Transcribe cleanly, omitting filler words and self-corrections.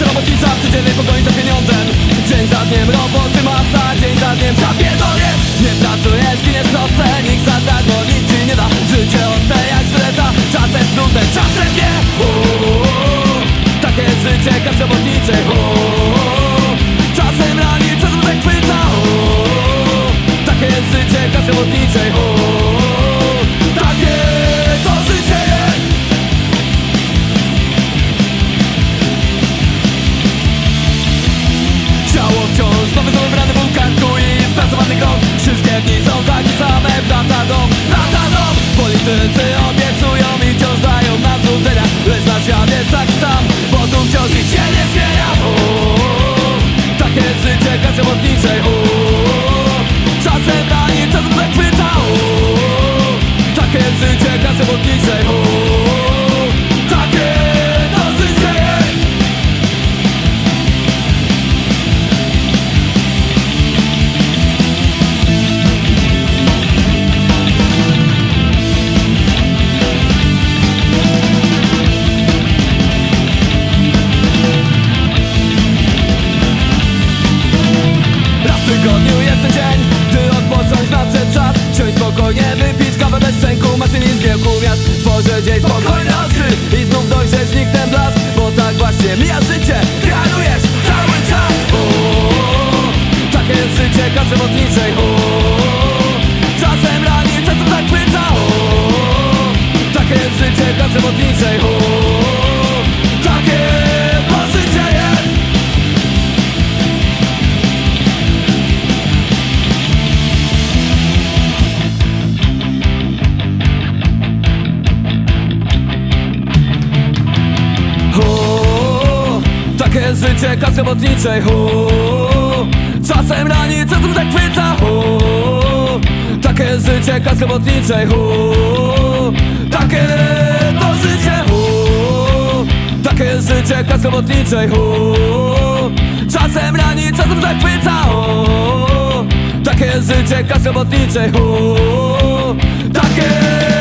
Praca, roboci, czas, codziennej pogoni za pieniądzem. Dzień za dniem roboty masa, dzień za dniem zapierdolę. Nie pracujesz, giniesz proste, nikt za darmo nic ci nie da. Życie ostre jak szreta, czasem trudne, czasem nie. Takie jest życie kasy robotniczej. Czasem rani, czasem zachwyca. Takie jest życie kasy robotniczej. Wszyscy obiecują i wciąż dają nam cudzenia, lecz nasz świat jest taki sam, bo tu wciąż nic się nie zmienia. Takie jest życie kasy robotniczej. Czasem rani, czasem zachwyca. Takie jest życie kasy robotniczej. Takie to życie. Dzień spokojny nocy i znów dojrzeć znikł ten blask, bo tak właśnie mija życie, kreujesz cały czas. Takie jest życie kasy robotniczej. Czasem rani, czasem zachwyca. Takie jest życie kasy robotniczej. Takie to życie jest. Takie jest życie kasy robotniczej. Czasem rani, czasem zachwyca. Takie jest życie kasy robotniczej. Takie to życie. Takie jest życie kasy robotniczej. Czasem rani, czasem zachwyca. Takie jest życie kasy robotniczej. Takie